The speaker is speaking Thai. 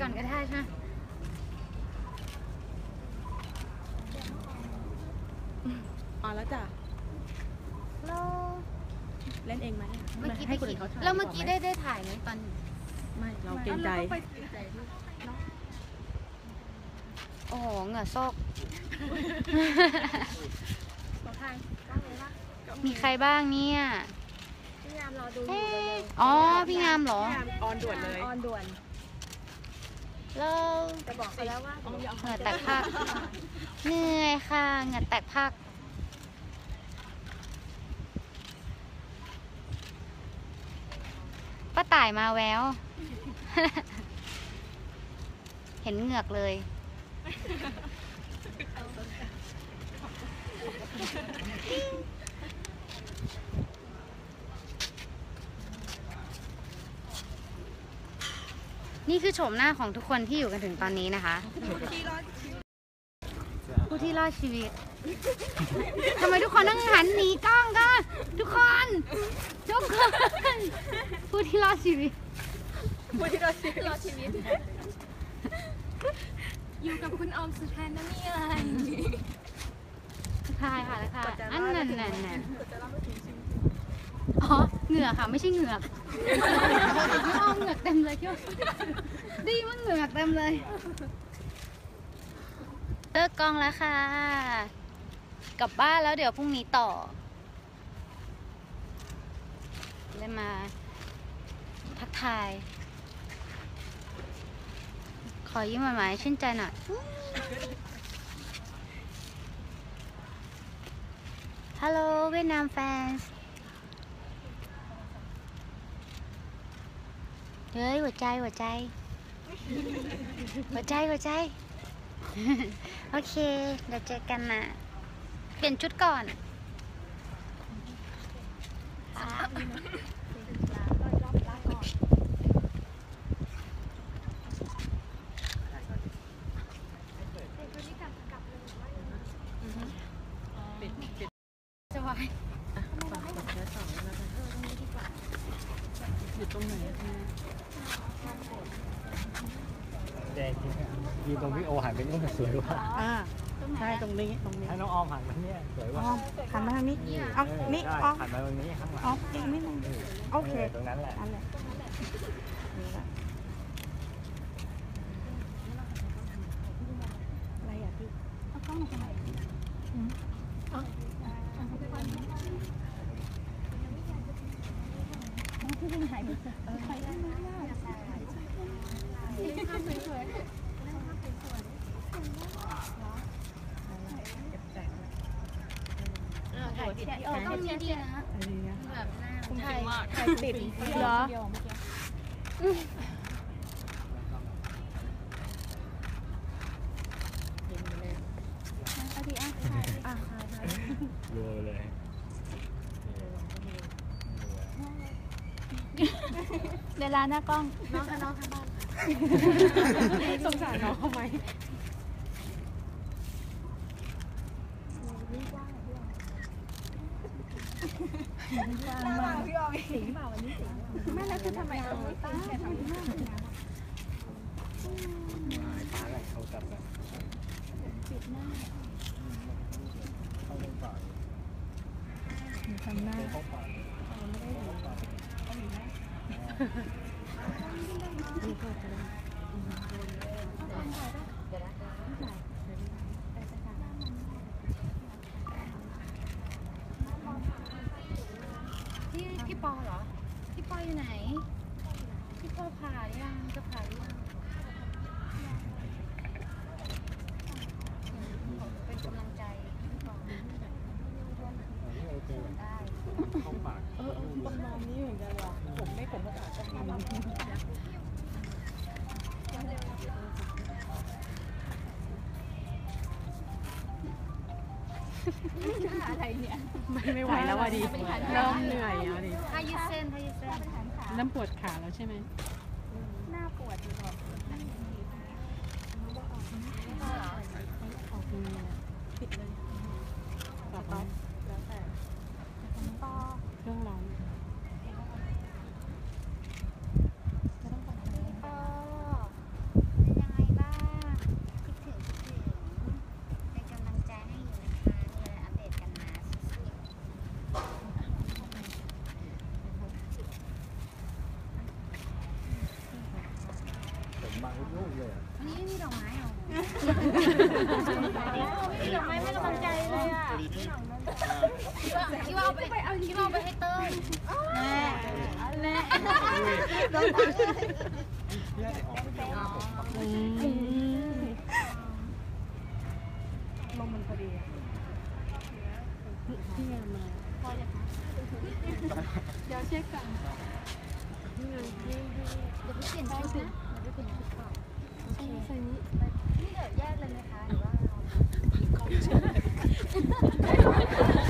ก่อนก็ได้ใช่ไหมอ๋อแล้วจ้ะเราเล่นเองไหมเมื่อกี้ให้คนอื่นเขาถ่ายแล้วเมื่อกี้ได้ถ่ายไหมตอนไม่เราเกรงใจโอ้โหเหงื่อซอกมีใครบ้างเนี่ยพี่งามรอดูอ๋อพี่งามเหรอออนด่วนเลยออนด่วนเราจะบอกไปแล้วว่าเหงื่อแตกพักเหนื่อยค่ะเหงื่อแตกพักป้าต่ายมาแววเห็นเหงือกเลยนี่คือโฉมหน้าของทุกคนที่อยู่กันถึงตอนนี้นะคะผู้ที่รอดชีวิตทำไมทุกคนต้องหันหนีกล้องกันทุกคนผู้ที่รอดชีวิตอยู่กับคุณออมสุธานะนี่อะไรทายค่ะแล้วค่ะอันนั้นอ๋อเหงือกค่ะไม่ใช่เหงือกออมเหงือกเต็มเลยเชียวดีมากเหงือกเต็มเลยเลิกกองแล้วค่ะกลับบ้านแล้วเดี๋ยวพรุ่งนี้ต่อเลยมาทักทายขอยิ้มหวานๆชื่นใจหน่อยฮัลโหลเวียดนามแฟนเฮ้ยหัวใจโอเคเดี๋ยวเจอกันนะเปลี่ยนชุดก่อนยืนตรงพี่โอหันไปนี่มันสวยว่ะใช่ตรงนี้ให้น้องออมหันมาเนี่ยสวยว่ะหันมาทางนี้เอานี่ออมหันมาตรงนี้ข้างหลังอ๋อเองไม่มองโอเคตรงนั้นแหละอะไรอ่ะพี่เอากล้องมาทำไมพี่วิ่งหายไปต้องมีดีนะแบบหน้าถ่ายติดเหรอรัวเลยเวลาหน้ากล้องน้องข้างบ้านสงสารน้องเขาไหมพี่ออมสิงห์มาวันนี้สิงห์ไม่แล้วคือทำไมเอาตาแต่ทำหน้าไม่ได้ตาอะไรเขาจับเลยปิดหน้าเขาลงปากทำหน้าพี่ปอเหรอพี่ปออยู่ไหนพี่ปอผ่าหรือยังจะผ่าหรือยังเป็นกำลังใจพี่ปอได้เข้าปากคนมองนี้เหมือนกันหรอผมก็อาจจะมีอะไรเนี่ยไม่ไหวแล้วว่ะดิเริ่มเหนื่อยอ่ะดิถ้ายืดเส้นน้ำปวดขาแล้วใช่ไหมหน้าปวดอยู่หรอปิดเลยแล้วแต่เครื่องร้อน วันนี้ไม่มีดอกไม้หรอไม่มีดอกไม้ไม่กำลังใจเลยอ่ะคิดว่าเอาไปให้เติมแน่โดนตัดลมมันพอดีอ่ะพี่ยามาพอจะเดี๋ยวเช็คก่อนเดี๋ยวเปลี่ยนชื่อนะเดี๋ยวเปลี่ยนชื่อก่อนโอเคนี่เดี๋ยวแยกเลยไหมคะหรือว่า